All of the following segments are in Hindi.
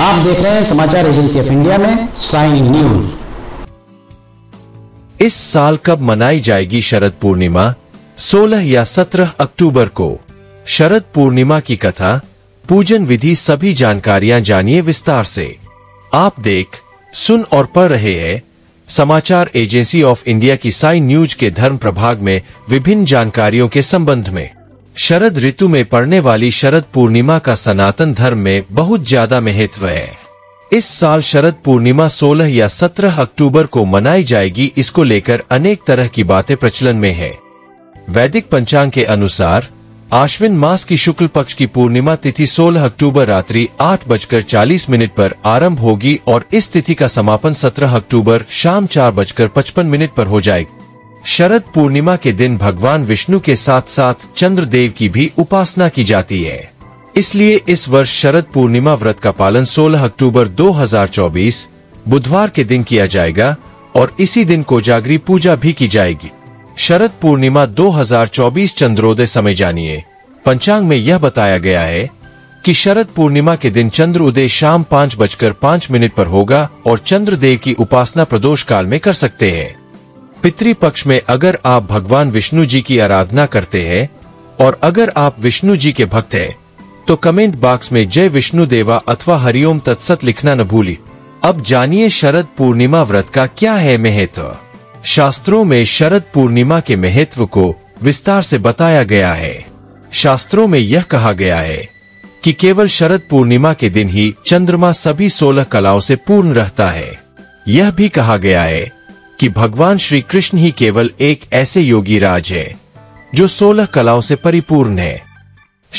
आप देख रहे हैं समाचार एजेंसी ऑफ इंडिया में साई न्यूज। इस साल कब मनाई जाएगी शरद पूर्णिमा? 16 या 17 अक्टूबर को। शरद पूर्णिमा की कथा, पूजन विधि, सभी जानकारियां जानिए विस्तार से। आप देख, सुन और पढ़ रहे हैं समाचार एजेंसी ऑफ इंडिया की साई न्यूज के धर्म प्रभाग में विभिन्न जानकारियों के संबंध में। शरद ऋतु में पड़ने वाली शरद पूर्णिमा का सनातन धर्म में बहुत ज्यादा महत्व है। इस साल शरद पूर्णिमा 16 या 17 अक्टूबर को मनाई जाएगी। इसको लेकर अनेक तरह की बातें प्रचलन में है। वैदिक पंचांग के अनुसार आश्विन मास की शुक्ल पक्ष की पूर्णिमा तिथि 16 अक्टूबर रात्रि 8:40 पर आरंभ होगी और इस तिथि का समापन 17 अक्टूबर शाम 4:55 पर हो जाएगा। शरद पूर्णिमा के दिन भगवान विष्णु के साथ साथ चंद्र देव की भी उपासना की जाती है। इसलिए इस वर्ष शरद पूर्णिमा व्रत का पालन 16 अक्टूबर 2024 बुधवार के दिन किया जाएगा और इसी दिन कोजागरी पूजा भी की जाएगी। शरद पूर्णिमा 2024 चंद्रोदय समय जानिए। पंचांग में यह बताया गया है कि शरद पूर्णिमा के दिन चंद्र उदय शाम 5:05 पर होगा और चंद्र देव की उपासना प्रदोष काल में कर सकते हैं। पितृपक्ष में अगर आप भगवान विष्णु जी की आराधना करते हैं और अगर आप विष्णु जी के भक्त हैं, तो कमेंट बॉक्स में जय विष्णु देवा अथवा हरिओम तत्सत लिखना न भूलिए। अब जानिए शरद पूर्णिमा व्रत का क्या है महत्व। शास्त्रों में शरद पूर्णिमा के महत्व को विस्तार से बताया गया है। शास्त्रों में यह कहा गया है कि केवल शरद पूर्णिमा के दिन ही चंद्रमा सभी 16 कलाओं से पूर्ण रहता है। यह भी कहा गया है कि भगवान श्री कृष्ण ही केवल एक ऐसे योगी राज है जो 16 कलाओं से परिपूर्ण है।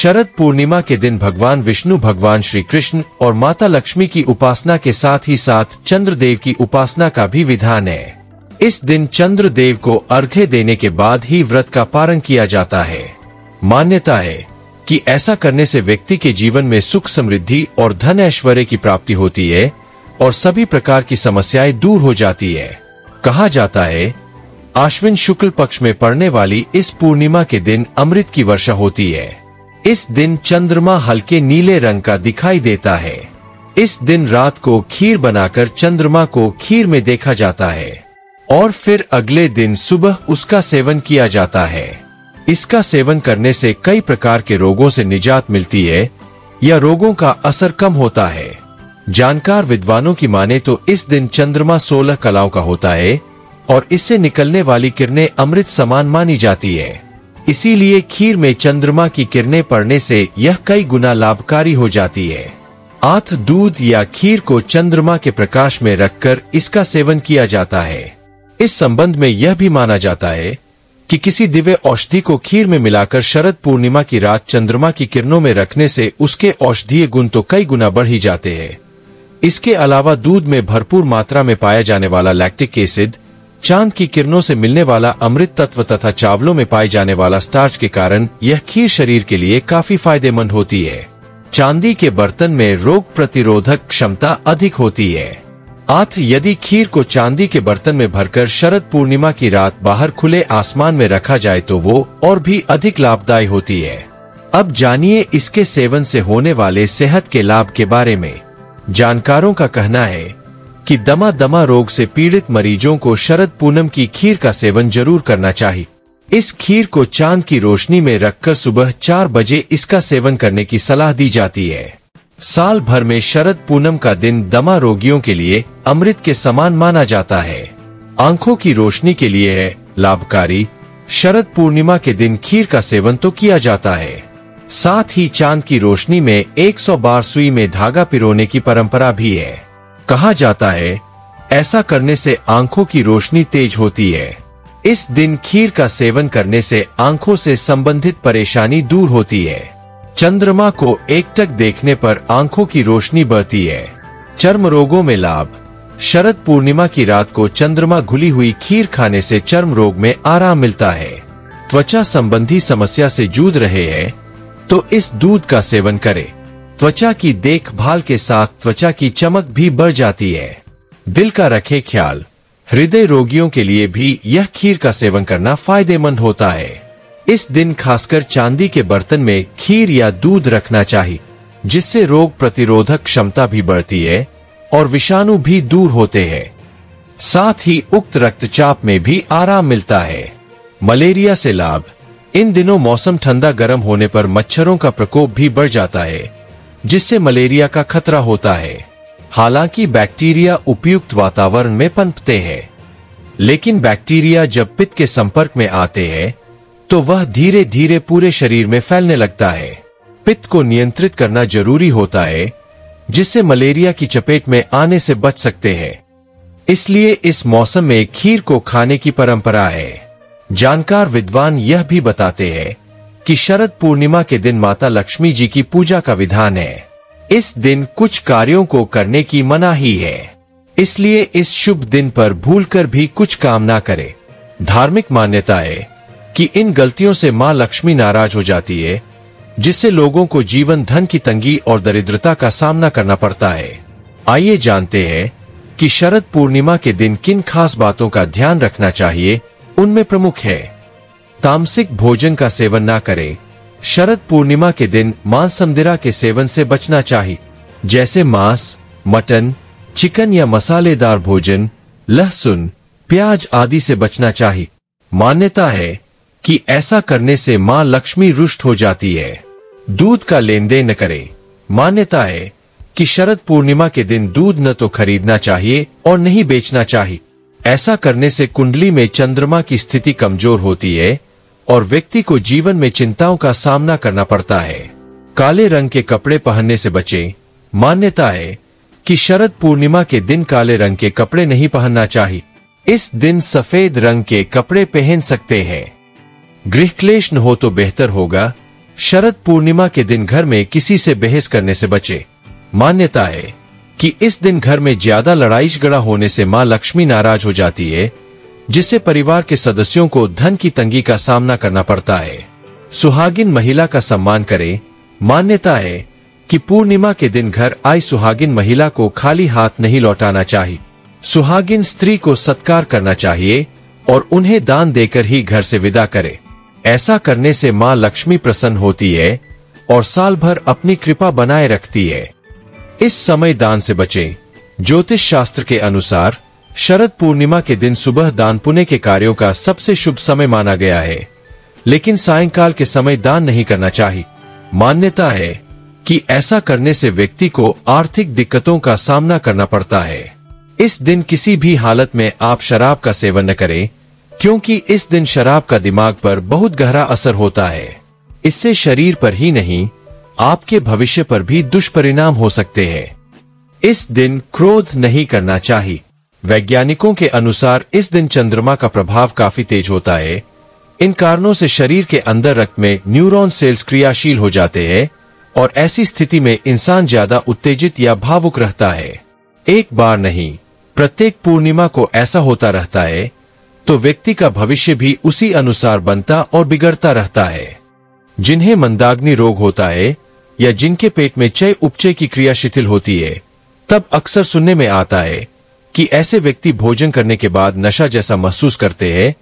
शरद पूर्णिमा के दिन भगवान विष्णु, भगवान श्री कृष्ण और माता लक्ष्मी की उपासना के साथ ही साथ चंद्र देव की उपासना का भी विधान है। इस दिन चंद्र देव को अर्घ्य देने के बाद ही व्रत का पारण किया जाता है। मान्यता है कि ऐसा करने से व्यक्ति के जीवन में सुख, समृद्धि और धन ऐश्वर्य की प्राप्ति होती है और सभी प्रकार की समस्याएं दूर हो जाती है। कहा जाता है आश्विन शुक्ल पक्ष में पड़ने वाली इस पूर्णिमा के दिन अमृत की वर्षा होती है। इस दिन चंद्रमा हल्के नीले रंग का दिखाई देता है। इस दिन रात को खीर बनाकर चंद्रमा को खीर में देखा जाता है और फिर अगले दिन सुबह उसका सेवन किया जाता है। इसका सेवन करने से कई प्रकार के रोगों से निजात मिलती है या रोगों का असर कम होता है। जानकार विद्वानों की माने तो इस दिन चंद्रमा 16 कलाओं का होता है और इससे निकलने वाली किरणें अमृत समान मानी जाती है। इसीलिए खीर में चंद्रमा की किरणें पड़ने से यह कई गुना लाभकारी हो जाती है। आठ दूध या खीर को चंद्रमा के प्रकाश में रखकर इसका सेवन किया जाता है। इस संबंध में यह भी माना जाता है कि किसी दिव्य औषधि को खीर में मिलाकर शरद पूर्णिमा की रात चंद्रमा की किरणों में रखने से उसके औषधीय गुण तो कई गुना बढ़ ही जाते हैं। इसके अलावा दूध में भरपूर मात्रा में पाया जाने वाला लैक्टिक एसिड, चांद की किरणों से मिलने वाला अमृत तत्व तथा चावलों में पाए जाने वाला स्टार्च के कारण यह खीर शरीर के लिए काफी फायदेमंद होती है। चांदी के बर्तन में रोग प्रतिरोधक क्षमता अधिक होती है। आठ, यदि खीर को चांदी के बर्तन में भरकर शरद पूर्णिमा की रात बाहर खुले आसमान में रखा जाए तो वो और भी अधिक लाभदायी होती है। अब जानिए इसके सेवन से होने वाले सेहत के लाभ के बारे में। जानकारों का कहना है कि दमा रोग से पीड़ित मरीजों को शरद पूनम की खीर का सेवन जरूर करना चाहिए। इस खीर को चांद की रोशनी में रखकर सुबह 4 बजे इसका सेवन करने की सलाह दी जाती है। साल भर में शरद पूनम का दिन दमा रोगियों के लिए अमृत के समान माना जाता है। आंखों की रोशनी के लिए है लाभकारी। शरद पूर्णिमा के दिन खीर का सेवन तो किया जाता है, साथ ही चांद की रोशनी में 100 बार सुई में धागा पिरोने की परंपरा भी है। कहा जाता है ऐसा करने से आंखों की रोशनी तेज होती है। इस दिन खीर का सेवन करने से आंखों से संबंधित परेशानी दूर होती है। चंद्रमा को एकटक देखने पर आंखों की रोशनी बढ़ती है। चर्म रोगों में लाभ। शरद पूर्णिमा की रात को चंद्रमा घुली हुई खीर खाने से चर्म रोग में आराम मिलता है। त्वचा संबंधी समस्या से जूझ रहे हैं तो इस दूध का सेवन करें। त्वचा की देखभाल के साथ त्वचा की चमक भी बढ़ जाती है। दिल का रखें ख्याल। हृदय रोगियों के लिए भी यह खीर का सेवन करना फायदेमंद होता है। इस दिन खासकर चांदी के बर्तन में खीर या दूध रखना चाहिए। जिससे रोग प्रतिरोधक क्षमता भी बढ़ती है और विषाणु भी दूर होते हैं। साथ ही उक्त रक्तचाप में भी आराम मिलता है। मलेरिया से लाभ। इन दिनों मौसम ठंडा गर्म होने पर मच्छरों का प्रकोप भी बढ़ जाता है, जिससे मलेरिया का खतरा होता है। हालांकि बैक्टीरिया उपयुक्त वातावरण में पनपते हैं, लेकिन बैक्टीरिया जब पित्त के संपर्क में आते हैं तो वह धीरे धीरे पूरे शरीर में फैलने लगता है। पित्त को नियंत्रित करना जरूरी होता है, जिससे मलेरिया की चपेट में आने से बच सकते हैं। इसलिए इस मौसम में खीर को खाने की परंपरा है। जानकार विद्वान यह भी बताते हैं कि शरद पूर्णिमा के दिन माता लक्ष्मी जी की पूजा का विधान है। इस दिन कुछ कार्यों को करने की मनाही है, इसलिए इस शुभ दिन पर भूलकर भी कुछ काम ना करें। धार्मिक मान्यता है कि इन गलतियों से मां लक्ष्मी नाराज हो जाती है, जिससे लोगों को जीवन धन की तंगी और दरिद्रता का सामना करना पड़ता है। आइए जानते हैं कि शरद पूर्णिमा के दिन किन खास बातों का ध्यान रखना चाहिए। उनमें प्रमुख है, तामसिक भोजन का सेवन ना करें। शरद पूर्णिमा के दिन मांसमदिरा के सेवन से बचना चाहिए, जैसे मांस, मटन, चिकन या मसालेदार भोजन, लहसुन, प्याज आदि से बचना चाहिए। मान्यता है कि ऐसा करने से मां लक्ष्मी रुष्ट हो जाती है। दूध का लेन देन न करें। मान्यता है कि शरद पूर्णिमा के दिन दूध न तो खरीदना चाहिए और न ही बेचना चाहिए। ऐसा करने से कुंडली में चंद्रमा की स्थिति कमजोर होती है और व्यक्ति को जीवन में चिंताओं का सामना करना पड़ता है। काले रंग के कपड़े पहनने से बचें। मान्यता है कि शरद पूर्णिमा के दिन काले रंग के कपड़े नहीं पहनना चाहिए। इस दिन सफेद रंग के कपड़े पहन सकते हैं। गृह क्लेश न हो तो बेहतर होगा। शरद पूर्णिमा के दिन घर में किसी से बहस करने से बचें। मान्यता है कि इस दिन घर में ज्यादा लड़ाई झगड़ा होने से मां लक्ष्मी नाराज हो जाती है, जिससे परिवार के सदस्यों को धन की तंगी का सामना करना पड़ता है। सुहागिन महिला का सम्मान करें। मान्यता है कि पूर्णिमा के दिन घर आई सुहागिन महिला को खाली हाथ नहीं लौटाना चाहिए। सुहागिन स्त्री को सत्कार करना चाहिए और उन्हें दान देकर ही घर से विदा करें। ऐसा करने से मां लक्ष्मी प्रसन्न होती है और साल भर अपनी कृपा बनाए रखती है। इस समय दान से बचें। ज्योतिष शास्त्र के अनुसार शरद पूर्णिमा के दिन सुबह दान पुण्य के कार्यों का सबसे शुभ समय माना गया है, लेकिन सायंकाल के समय दान नहीं करना चाहिए। मान्यता है कि ऐसा करने से व्यक्ति को आर्थिक दिक्कतों का सामना करना पड़ता है। इस दिन किसी भी हालत में आप शराब का सेवन न करें, क्योंकि इस दिन शराब का दिमाग पर बहुत गहरा असर होता है। इससे शरीर पर ही नहीं, आपके भविष्य पर भी दुष्परिणाम हो सकते हैं। इस दिन क्रोध नहीं करना चाहिए। वैज्ञानिकों के अनुसार इस दिन चंद्रमा का प्रभाव काफी तेज होता है। इन कारणों से शरीर के अंदर रक्त में न्यूरॉन सेल्स क्रियाशील हो जाते हैं और ऐसी स्थिति में इंसान ज्यादा उत्तेजित या भावुक रहता है। एक बार नहीं, प्रत्येक पूर्णिमा को ऐसा होता रहता है, तो व्यक्ति का भविष्य भी उसी अनुसार बनता और बिगड़ता रहता है। जिन्हें मंदाग्नि रोग होता है या जिनके पेट में चय उपचय की क्रिया शिथिल होती है, तब अक्सर सुनने में आता है कि ऐसे व्यक्ति भोजन करने के बाद नशा जैसा महसूस करते हैं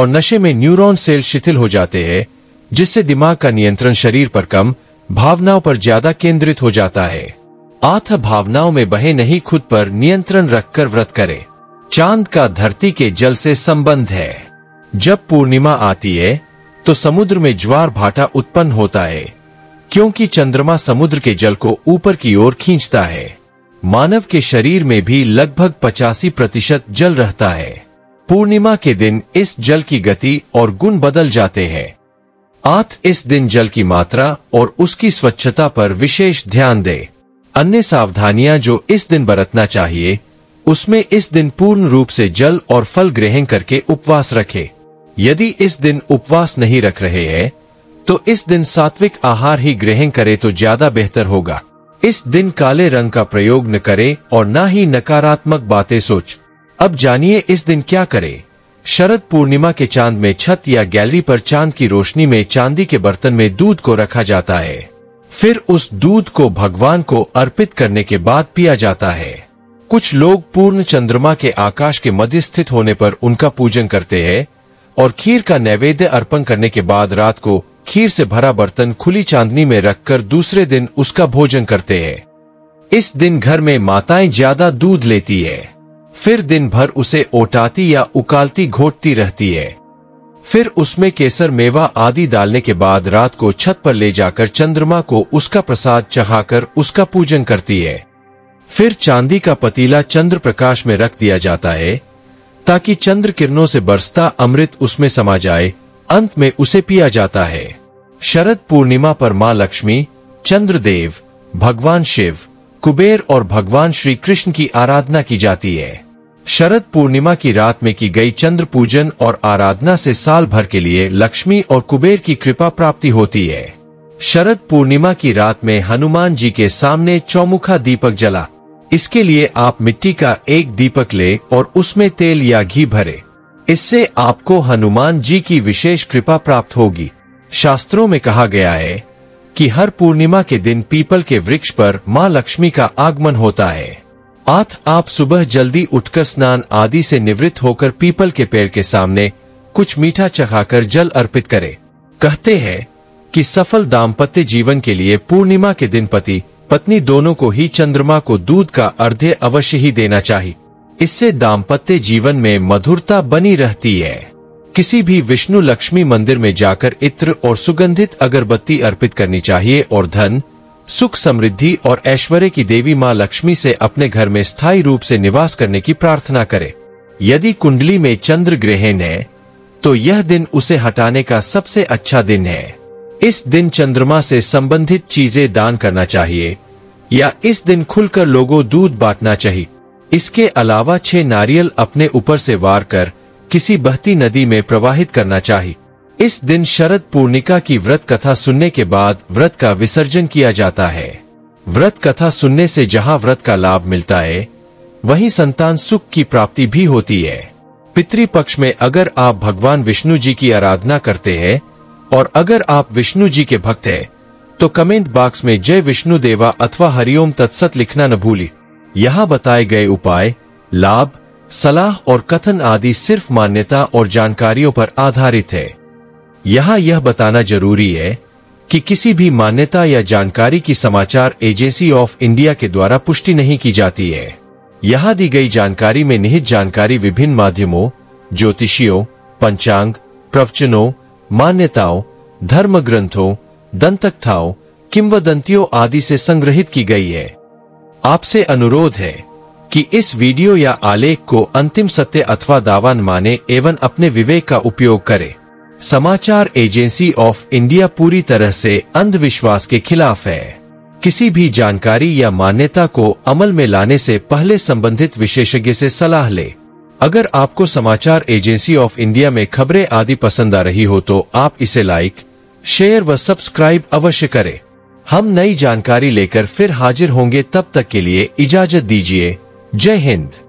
और नशे में न्यूरॉन सेल शिथिल हो जाते हैं, जिससे दिमाग का नियंत्रण शरीर पर कम, भावनाओं पर ज्यादा केंद्रित हो जाता है। आत्म भावनाओं में बहे नहीं, खुद पर नियंत्रण रखकर व्रत करें। चांद का धरती के जल से संबंध है। जब पूर्णिमा आती है तो समुद्र में ज्वार भाटा उत्पन्न होता है, क्योंकि चंद्रमा समुद्र के जल को ऊपर की ओर खींचता है। मानव के शरीर में भी लगभग 85% जल रहता है। पूर्णिमा के दिन इस जल की गति और गुण बदल जाते हैं। आप इस दिन जल की मात्रा और उसकी स्वच्छता पर विशेष ध्यान दें। अन्य सावधानियां जो इस दिन बरतना चाहिए, उसमें इस दिन पूर्ण रूप से जल और फल ग्रहण करके उपवास रखें। यदि इस दिन उपवास नहीं रख रहे हैं तो इस दिन सात्विक आहार ही ग्रहण करें तो ज्यादा बेहतर होगा। इस दिन काले रंग का प्रयोग न करें और ना ही नकारात्मक बातें सोच। अब जानिए इस दिन क्या करें। शरद पूर्णिमा के चांद में छत या गैलरी पर चांद की रोशनी में चांदी के बर्तन में दूध को रखा जाता है। फिर उस दूध को भगवान को अर्पित करने के बाद पिया जाता है। कुछ लोग पूर्ण चंद्रमा के आकाश के मध्य स्थित होने पर उनका पूजन करते हैं और खीर का नैवेद्य अर्पण करने के बाद रात को खीर से भरा बर्तन खुली चांदनी में रखकर दूसरे दिन उसका भोजन करते हैं। इस दिन घर में माताएं ज्यादा दूध लेती है, फिर दिन भर उसे ओटाती या उकालती घोटती रहती है। फिर उसमें केसर मेवा आदि डालने के बाद रात को छत पर ले जाकर चंद्रमा को उसका प्रसाद चढ़ाकर उसका पूजन करती है। फिर चांदी का पतीला चंद्र प्रकाश में रख दिया जाता है ताकि चंद्र किरणों से बरसता अमृत उसमें समा जाए। अंत में उसे पिया जाता है। शरद पूर्णिमा पर मां लक्ष्मी, चंद्र देव, भगवान शिव, कुबेर और भगवान श्री कृष्ण की आराधना की जाती है। शरद पूर्णिमा की रात में की गई चंद्र पूजन और आराधना से साल भर के लिए लक्ष्मी और कुबेर की कृपा प्राप्ति होती है। शरद पूर्णिमा की रात में हनुमान जी के सामने चौमुखा दीपक जला। इसके लिए आप मिट्टी का एक दीपक ले और उसमें तेल या घी भरे। इससे आपको हनुमान जी की विशेष कृपा प्राप्त होगी। शास्त्रों में कहा गया है कि हर पूर्णिमा के दिन पीपल के वृक्ष पर मां लक्ष्मी का आगमन होता है। आप सुबह जल्दी उठकर स्नान आदि से निवृत्त होकर पीपल के पेड़ के सामने कुछ मीठा चखाकर जल अर्पित करें। कहते हैं कि सफल दाम्पत्य जीवन के लिए पूर्णिमा के दिन पति पत्नी दोनों को ही चंद्रमा को दूध का अर्घ्य अवश्य ही देना चाहिए। इससे दाम्पत्य जीवन में मधुरता बनी रहती है। किसी भी विष्णु लक्ष्मी मंदिर में जाकर इत्र और सुगंधित अगरबत्ती अर्पित करनी चाहिए और धन, सुख, समृद्धि और ऐश्वर्य की देवी मां लक्ष्मी से अपने घर में स्थायी रूप से निवास करने की प्रार्थना करें। यदि कुंडली में चंद्र ग्रहण है तो यह दिन उसे हटाने का सबसे अच्छा दिन है। इस दिन चंद्रमा से संबंधित चीजें दान करना चाहिए या इस दिन खुलकर लोगों दूध बांटना चाहिए। इसके अलावा 6 नारियल अपने ऊपर से वार कर किसी बहती नदी में प्रवाहित करना चाहिए। इस दिन शरद पूर्णिमा की व्रत कथा सुनने के बाद व्रत का विसर्जन किया जाता है। व्रत कथा सुनने से जहां व्रत का लाभ मिलता है वहीं संतान सुख की प्राप्ति भी होती है। पितृपक्ष में अगर आप भगवान विष्णु जी की आराधना करते हैं और अगर आप विष्णु जी के भक्त हैं तो कमेंट बॉक्स में जय विष्णु देवा अथवा हरिओम तत्सत लिखना न भूलिए। यहाँ बताए गए उपाय, लाभ, सलाह और कथन आदि सिर्फ मान्यता और जानकारियों पर आधारित है। यहाँ यह बताना जरूरी है कि किसी भी मान्यता या जानकारी की समाचार एजेंसी ऑफ इंडिया के द्वारा पुष्टि नहीं की जाती है। यहाँ दी गई जानकारी में निहित जानकारी विभिन्न माध्यमों, ज्योतिषियों, पंचांग, प्रवचनों, मान्यताओं, धर्म ग्रंथों, दंतकथाओं, किंवदंतियों आदि से संग्रहित की गई है। आपसे अनुरोध है कि इस वीडियो या आलेख को अंतिम सत्य अथवा दावा न माने एवं अपने विवेक का उपयोग करें। समाचार एजेंसी ऑफ इंडिया पूरी तरह से अंधविश्वास के खिलाफ है। किसी भी जानकारी या मान्यता को अमल में लाने से पहले संबंधित विशेषज्ञ से सलाह लें। अगर आपको समाचार एजेंसी ऑफ इंडिया में खबरें आदि पसंद आ रही हो तो आप इसे लाइक, शेयर व सब्सक्राइब अवश्य करें। हम नई जानकारी लेकर फिर हाजिर होंगे, तब तक के लिए इजाजत दीजिए। जय हिंद।